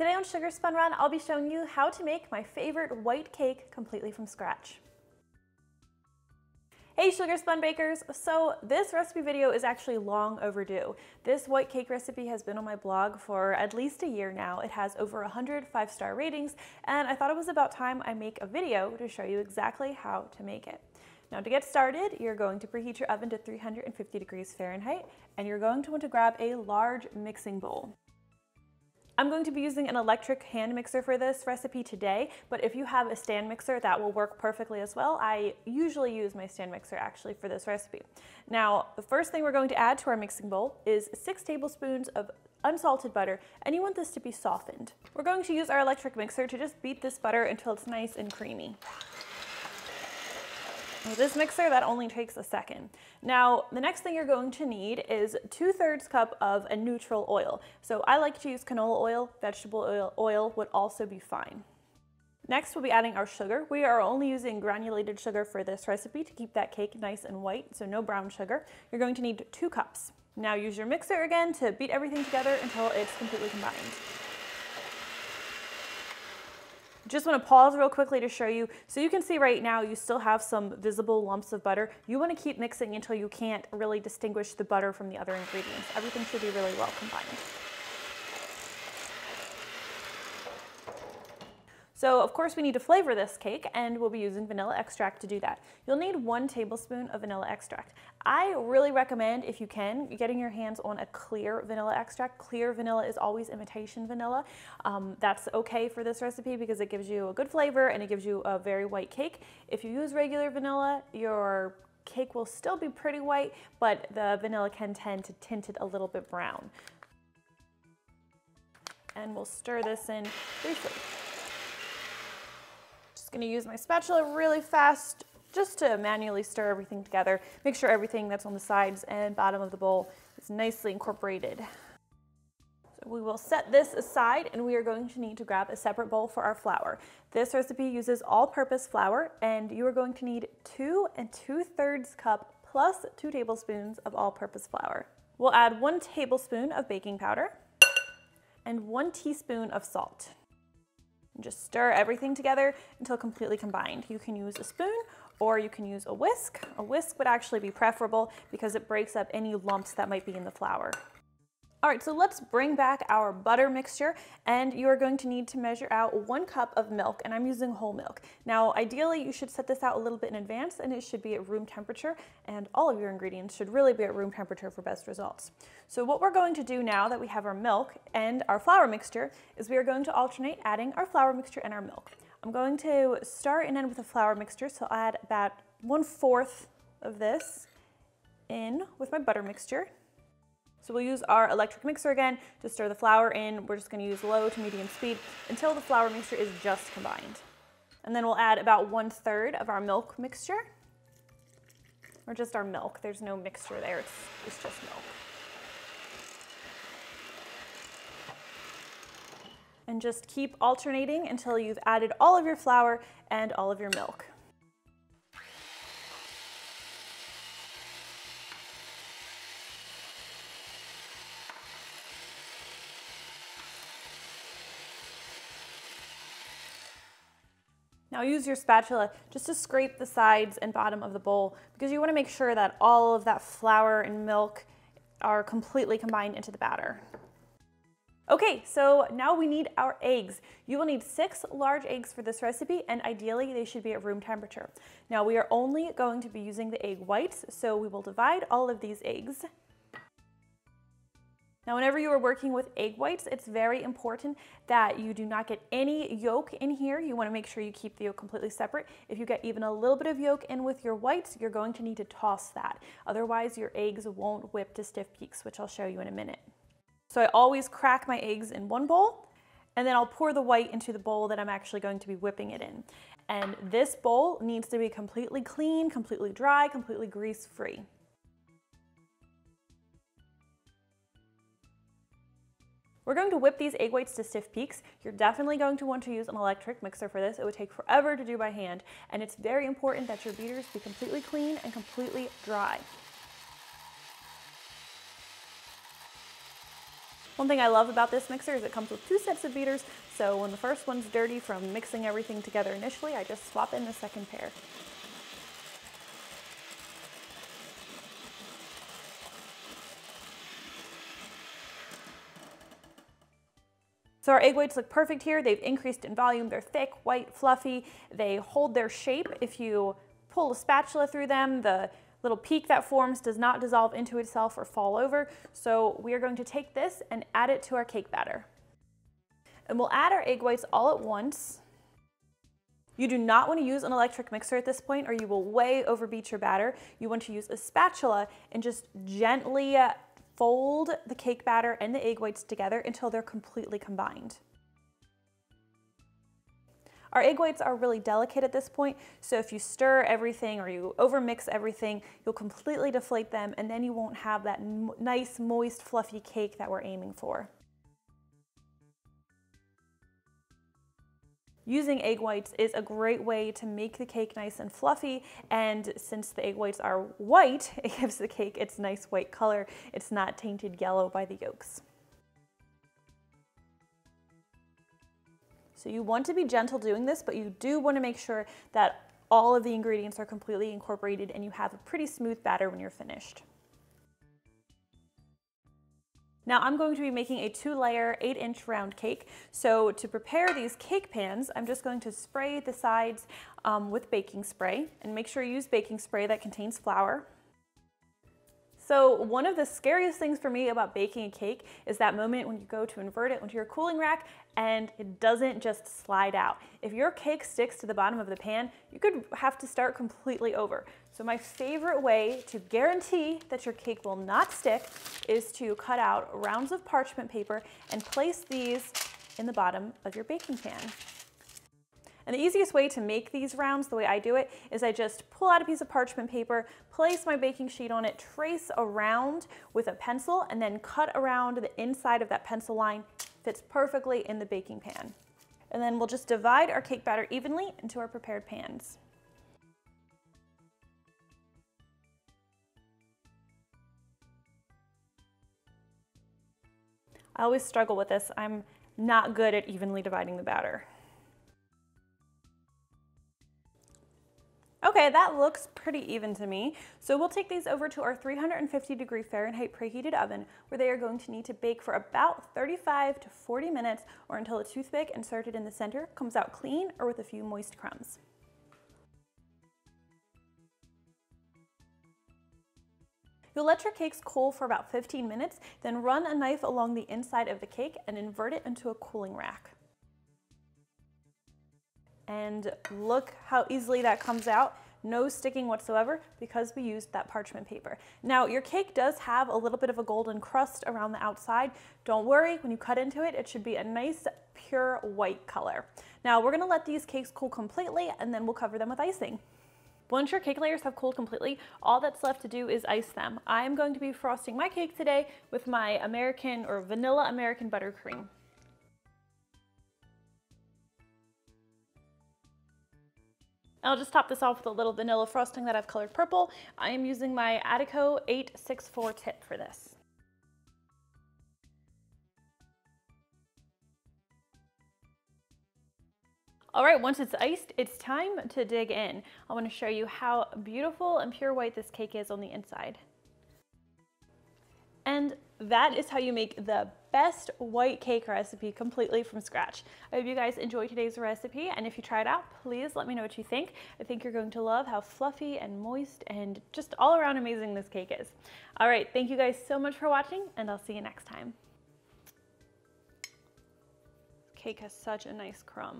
Today on Sugar Spun Run, I'll be showing you how to make my favorite white cake completely from scratch. Hey Sugar Spun Bakers! So this recipe video is actually long overdue. This white cake recipe has been on my blog for at least a year now. It has over 100 5-star ratings, and I thought it was about time I make a video to show you exactly how to make it. Now to get started, you're going to preheat your oven to 350 degrees Fahrenheit, and you're going to want to grab a large mixing bowl. I'm going to be using an electric hand mixer for this recipe today, but if you have a stand mixer, that will work perfectly as well. I usually use my stand mixer actually for this recipe. Now, the first thing we're going to add to our mixing bowl is 6 tablespoons of unsalted butter, and you want this to be softened. We're going to use our electric mixer to just beat this butter until it's nice and creamy. With this mixer, that only takes a second. Now, the next thing you're going to need is 2/3 cup of a neutral oil. So I like to use canola oil, vegetable oil, oil would also be fine. Next, we'll be adding our sugar. We are only using granulated sugar for this recipe to keep that cake nice and white, so no brown sugar. You're going to need 2 cups. Now use your mixer again to beat everything together until it's completely combined. Just want to pause real quickly to show you. So you can see right now you still have some visible lumps of butter. You want to keep mixing until you can't really distinguish the butter from the other ingredients. Everything should be really well combined. So of course we need to flavor this cake, and we'll be using vanilla extract to do that. You'll need 1 tablespoon of vanilla extract. I really recommend, if you can, getting your hands on a clear vanilla extract. Clear vanilla is always imitation vanilla. That's okay for this recipe because it gives you a good flavor and it gives you a very white cake. If you use regular vanilla, your cake will still be pretty white, but the vanilla can tend to tint it a little bit brown. And we'll stir this in briefly. Going to use my spatula really fast just to manually stir everything together. Make sure everything that's on the sides and bottom of the bowl is nicely incorporated. So we will set this aside, and we are going to need to grab a separate bowl for our flour. This recipe uses all-purpose flour, and you are going to need 2 2/3 cup plus 2 tablespoons of all-purpose flour. We'll add 1 tablespoon of baking powder and 1 teaspoon of salt. Just stir everything together until completely combined. You can use a spoon or you can use a whisk. A whisk would actually be preferable because it breaks up any lumps that might be in the flour. All right, so let's bring back our butter mixture, and you are going to need to measure out 1 cup of milk, and I'm using whole milk. Now, ideally, you should set this out a little bit in advance, and it should be at room temperature, and all of your ingredients should really be at room temperature for best results. So what we're going to do now that we have our milk and our flour mixture is we are going to alternate adding our flour mixture and our milk. I'm going to start and end with the flour mixture, so I'll add about 1/4 of this in with my butter mixture. So we'll use our electric mixer again to stir the flour in. We're just going to use low to medium speed until the flour mixture is just combined. And then we'll add about 1/3 of our milk mixture, or just our milk. There's no mixture there, it's just milk. And just keep alternating until you've added all of your flour and all of your milk. Now use your spatula just to scrape the sides and bottom of the bowl, because you want to make sure that all of that flour and milk are completely combined into the batter. Okay, so now we need our eggs. You will need 6 large eggs for this recipe, and ideally they should be at room temperature. Now we are only going to be using the egg whites, so we will divide all of these eggs. Now, whenever you are working with egg whites, it's very important that you do not get any yolk in here. You want to make sure you keep the yolk completely separate. If you get even a little bit of yolk in with your whites, you're going to need to toss that. Otherwise, your eggs won't whip to stiff peaks, which I'll show you in a minute. So I always crack my eggs in one bowl, and then I'll pour the white into the bowl that I'm actually going to be whipping it in. And this bowl needs to be completely clean, completely dry, completely grease-free. We're going to whip these egg whites to stiff peaks. You're definitely going to want to use an electric mixer for this. It would take forever to do by hand, and it's very important that your beaters be completely clean and completely dry. One thing I love about this mixer is it comes with two sets of beaters, so when the first one's dirty from mixing everything together initially, I just swap in the second pair. So our egg whites look perfect here. They've increased in volume. They're thick, white, fluffy. They hold their shape. If you pull a spatula through them, the little peak that forms does not dissolve into itself or fall over. So we are going to take this and add it to our cake batter. And we'll add our egg whites all at once. You do not want to use an electric mixer at this point, or you will way overbeat your batter. You want to use a spatula and just gently fold the cake batter and the egg whites together until they're completely combined. Our egg whites are really delicate at this point, so if you stir everything or you overmix everything, you'll completely deflate them, and then you won't have that nice, moist, fluffy cake that we're aiming for. Using egg whites is a great way to make the cake nice and fluffy, and since the egg whites are white, it gives the cake its nice white color. It's not tainted yellow by the yolks. So you want to be gentle doing this, but you do want to make sure that all of the ingredients are completely incorporated and you have a pretty smooth batter when you're finished. Now I'm going to be making a 2-layer 8-inch round cake. So to prepare these cake pans, I'm just going to spray the sides with baking spray, and make sure you use baking spray that contains flour. So one of the scariest things for me about baking a cake is that moment when you go to invert it onto your cooling rack and it doesn't just slide out. If your cake sticks to the bottom of the pan, you could have to start completely over. So my favorite way to guarantee that your cake will not stick is to cut out rounds of parchment paper and place these in the bottom of your baking pan. And the easiest way to make these rounds, the way I do it, is I just pull out a piece of parchment paper, place my baking sheet on it, trace around with a pencil, and then cut around the inside of that pencil line. Fits perfectly in the baking pan. And then we'll just divide our cake batter evenly into our prepared pans. I always struggle with this. I'm not good at evenly dividing the batter. Okay, that looks pretty even to me. So we'll take these over to our 350°F preheated oven, where they are going to need to bake for about 35 to 40 minutes, or until a toothpick inserted in the center comes out clean or with a few moist crumbs. You'll let your cakes cool for about 15 minutes, then run a knife along the inside of the cake and invert it into a cooling rack. And look how easily that comes out. No sticking whatsoever because we used that parchment paper. Now your cake does have a little bit of a golden crust around the outside. Don't worry, when you cut into it, it should be a nice pure white color. Now we're gonna let these cakes cool completely, and then we'll cover them with icing. Once your cake layers have cooled completely, all that's left to do is ice them. I'm going to be frosting my cake today with my American or vanilla American buttercream. I'll just top this off with a little vanilla frosting that I've colored purple. I am using my Ateco 864 tip for this. All right, once it's iced, it's time to dig in. I want to show you how beautiful and pure white this cake is on the inside. And that is how you make the best white cake recipe completely from scratch. I hope you guys enjoyed today's recipe, and if you try it out, please let me know what you think. I think you're going to love how fluffy and moist and just all around amazing this cake is. All right, thank you guys so much for watching, and I'll see you next time. This cake has such a nice crumb.